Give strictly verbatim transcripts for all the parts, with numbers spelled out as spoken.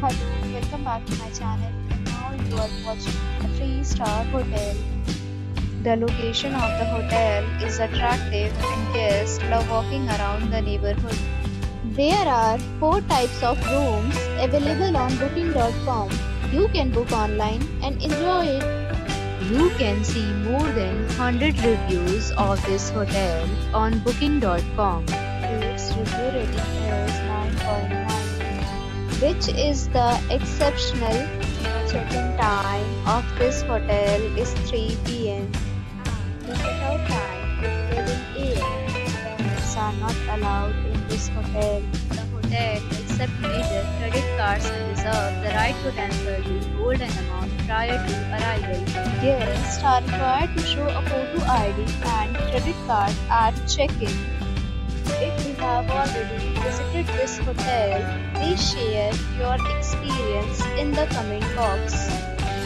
Hello, welcome back to my channel, and now you are watching a three star hotel. The location of the hotel is attractive and guests love walking around the neighborhood. There are four types of rooms available on booking dot com. You can book online and enjoy it. You can see more than one hundred reviews of this hotel on booking dot com. Its review rating is nine point nine. Which is the exceptional. Check-in time of this hotel is three p m The check-out time is eleven a m Pets are not allowed in this hotel. The hotel accepts major credit cards and reserves the right to temporarily hold an amount prior to arrival. Guests are required to show a photo I D and credit card at check-in. If you have already visited this hotel, please share your experience in the comment box.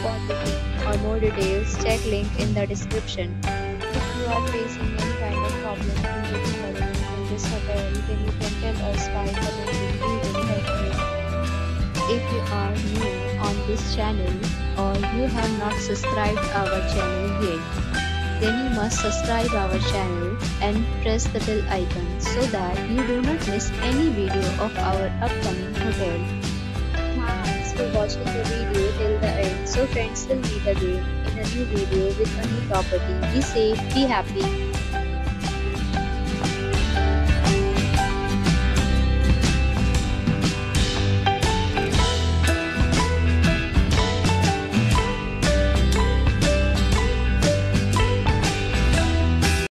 For booking or more details, check link in the description. If you are facing any kind of problem in booking in this hotel, then you can tell us by commenting. We will help you. If you are new on this channel or you have not subscribed our channel yet, then you must subscribe our channel and press the bell icon so that you do not miss any video of our upcoming hotel. Thanks for watching the video till the end. So friends, will meet again in a new video with a new property. Be safe, be happy.